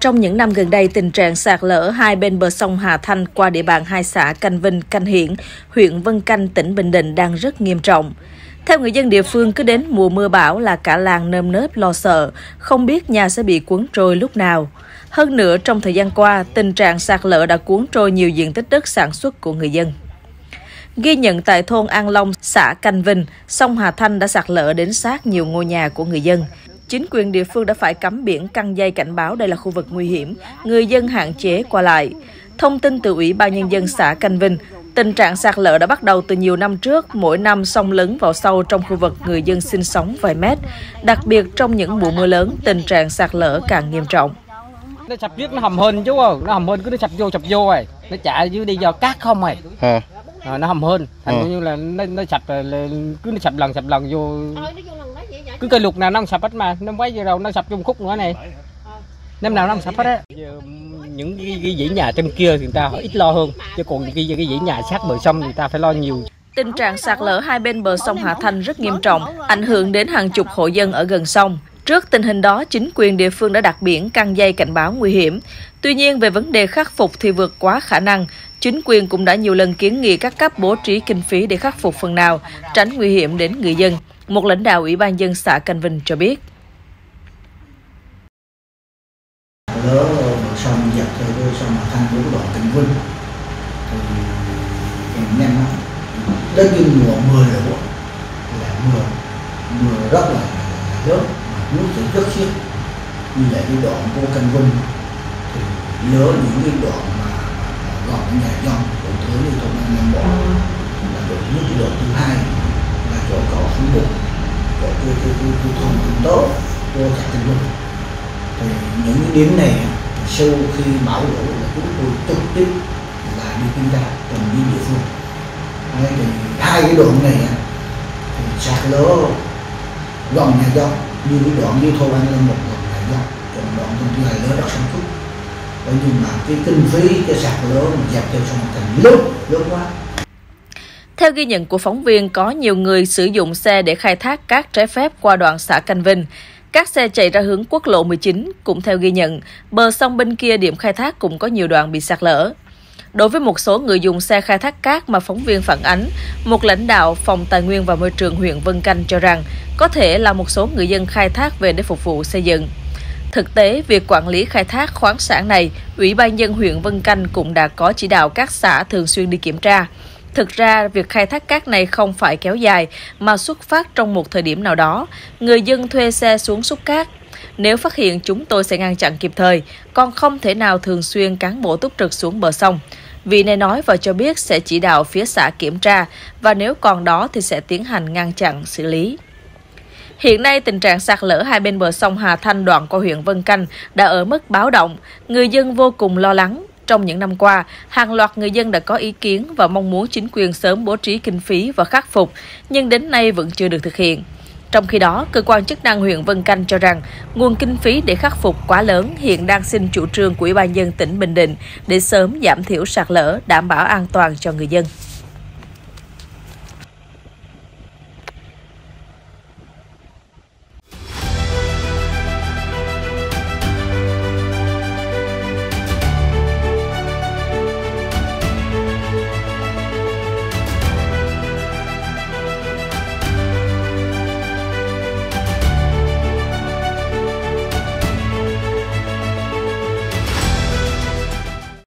Trong những năm gần đây, tình trạng sạt lở hai bên bờ sông Hà Thanh qua địa bàn hai xã Canh Vinh, Canh Hiển, huyện Vân Canh, tỉnh Bình Định đang rất nghiêm trọng. Theo người dân địa phương, cứ đến mùa mưa bão là cả làng nơm nớp lo sợ, không biết nhà sẽ bị cuốn trôi lúc nào. Hơn nữa, trong thời gian qua, tình trạng sạt lở đã cuốn trôi nhiều diện tích đất sản xuất của người dân. Ghi nhận tại thôn An Long, xã Canh Vinh, sông Hà Thanh đã sạt lở đến sát nhiều ngôi nhà của người dân. Chính quyền địa phương đã phải cắm biển căng dây cảnh báo đây là khu vực nguy hiểm, người dân hạn chế qua lại. Thông tin từ Ủy ban Nhân dân xã Canh Vinh, tình trạng sạt lở đã bắt đầu từ nhiều năm trước, mỗi năm sông lấn vào sâu trong khu vực người dân sinh sống vài mét. Đặc biệt trong những mùa mưa lớn, tình trạng sạt lở càng nghiêm trọng. Nó sập riết nó hầm hên chú ơi, nó hầm hên cứ nó sập vô rồi, nó chạy dưới đi do cát không rồi. Nó hầm hên, thành như là nó sập cứ nó sập lần vô. Cứ cây lục nào nó không sập hết mà, nó mấy giờ đâu nó sập trong khúc nữa này. Năm nào nó không sập hết á. Những cái dãy nhà trên kia thì người ta ít lo hơn, chứ còn cái dãy nhà sát bờ sông thì người ta phải lo nhiều. Tình trạng sạt lở hai bên bờ sông Hà Thanh rất nghiêm trọng, ảnh hưởng đến hàng chục hộ dân ở gần sông. Trước tình hình đó, chính quyền địa phương đã đặt biển căng dây cảnh báo nguy hiểm. Tuy nhiên, về vấn đề khắc phục thì vượt quá khả năng. Chính quyền cũng đã nhiều lần kiến nghị các cấp bố trí kinh phí để khắc phục phần nào, tránh nguy hiểm đến người dân. Một lãnh đạo Ủy ban Nhân dân xã Canh Vinh cho biết. Nếu sông dọc theo đôi sông Hà Thanh đến đoạn Canh Vinh thì nhanh lắm. Tất nhiên mùa mưa lũ là mưa rất là lớn, nước chảy rất xiết. Như là cái đoạn của Canh Vinh thì nhớ những cái đoạn mà gọn nhà dân của thứ như trong năm bộ là đoạn nước đoạn thứ hai là chỗ cầu không buộc, chỗ cái thôn Bình Tốt của xã Canh Vinh. Thì những điểm này sau khi bão lũ là chúng tôi trực tiếp là đi kiểm tra từng địa phương. Thì hai cái đoạn này thì sạt lở gần nhà dân, như cái đoạn như thôn An Long một gần nhà dân, còn đoạn công ty này lỡ đất sản xuất. Bởi nhưng mà cái kinh phí cái sạt lở mình dẹp theo sông thành lớn quá. Theo ghi nhận của phóng viên, có nhiều người sử dụng xe để khai thác cát trái phép qua đoạn xã Canh Vinh. Các xe chạy ra hướng quốc lộ 19, cũng theo ghi nhận, bờ sông bên kia điểm khai thác cũng có nhiều đoạn bị sạt lở. Đối với một số người dùng xe khai thác cát mà phóng viên phản ánh, một lãnh đạo Phòng Tài nguyên và Môi trường huyện Vân Canh cho rằng có thể là một số người dân khai thác về để phục vụ xây dựng. Thực tế, việc quản lý khai thác khoáng sản này, Ủy ban Nhân dân huyện Vân Canh cũng đã có chỉ đạo các xã thường xuyên đi kiểm tra. Thực ra, việc khai thác cát này không phải kéo dài, mà xuất phát trong một thời điểm nào đó. Người dân thuê xe xuống xúc cát. Nếu phát hiện, chúng tôi sẽ ngăn chặn kịp thời, còn không thể nào thường xuyên cán bộ túc trực xuống bờ sông. Vị này nói và cho biết sẽ chỉ đạo phía xã kiểm tra, và nếu còn đó thì sẽ tiến hành ngăn chặn, xử lý. Hiện nay, tình trạng sạt lở hai bên bờ sông Hà Thanh đoạn qua huyện Vân Canh đã ở mức báo động. Người dân vô cùng lo lắng. Trong những năm qua, hàng loạt người dân đã có ý kiến và mong muốn chính quyền sớm bố trí kinh phí và khắc phục, nhưng đến nay vẫn chưa được thực hiện. Trong khi đó, cơ quan chức năng huyện Vân Canh cho rằng nguồn kinh phí để khắc phục quá lớn, hiện đang xin chủ trương của Ủy ban Nhân dân tỉnh Bình Định để sớm giảm thiểu sạt lở, đảm bảo an toàn cho người dân.